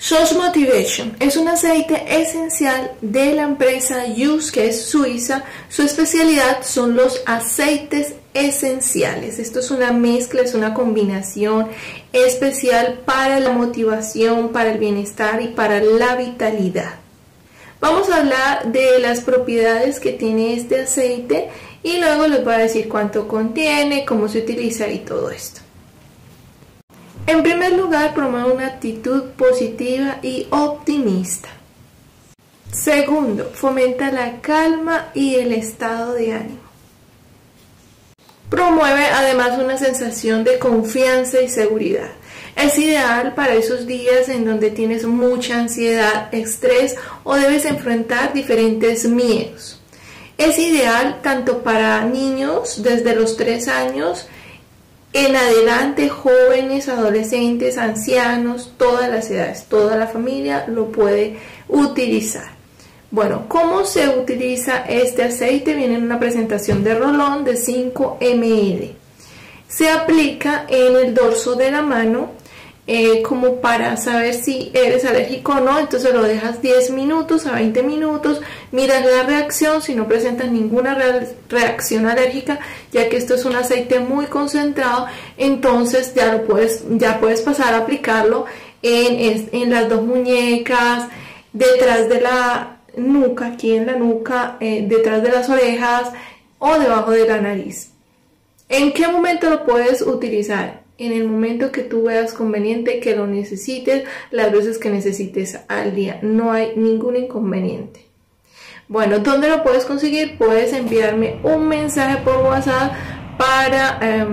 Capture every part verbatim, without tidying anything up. S O S Motivation es un aceite esencial de la empresa Just, que es suiza. Su especialidad son los aceites esenciales. Esto es una mezcla, es una combinación especial para la motivación, para el bienestar y para la vitalidad. Vamos a hablar de las propiedades que tiene este aceite y luego les voy a decir cuánto contiene, cómo se utiliza y todo esto. En primer lugar, promueve una actitud positiva y optimista. Segundo, fomenta la calma y el estado de ánimo. Promueve además una sensación de confianza y seguridad. Es ideal para esos días en donde tienes mucha ansiedad, estrés o debes enfrentar diferentes miedos. Es ideal tanto para niños desde los tres años, en adelante, jóvenes, adolescentes, ancianos, todas las edades, toda la familia lo puede utilizar. Bueno, ¿cómo se utiliza este aceite? Viene en una presentación de rolón de cinco mililitros. Se aplica en el dorso de la mano eh, como para saber si eres alérgico o no. Entonces lo dejas diez minutos a veinte minutos, miras la reacción. Si no presentas ninguna reacción alérgica, ya que esto es un aceite muy concentrado, entonces ya, lo puedes, ya puedes pasar a aplicarlo en, en las dos muñecas, detrás de la nuca, aquí en la nuca, eh, detrás de las orejas o debajo de la nariz. ¿En qué momento lo puedes utilizar? En el momento que tú veas conveniente, que lo necesites, las veces que necesites al día. No hay ningún inconveniente. Bueno, ¿dónde lo puedes conseguir? Puedes enviarme un mensaje por WhatsApp para eh,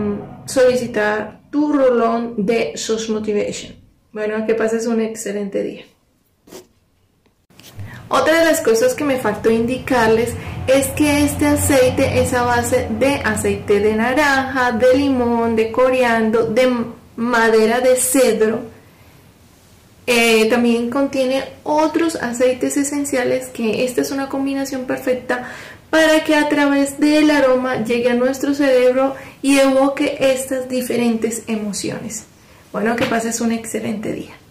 solicitar tu rolón de S O S Motivation. Bueno, que pases un excelente día. Otra de las cosas que me faltó indicarles es que este aceite es a base de aceite de naranja, de limón, de coriandro, de madera de cedro. Eh, también contiene otros aceites esenciales, que esta es una combinación perfecta para que a través del aroma llegue a nuestro cerebro y evoque estas diferentes emociones. Bueno, que pases un excelente día.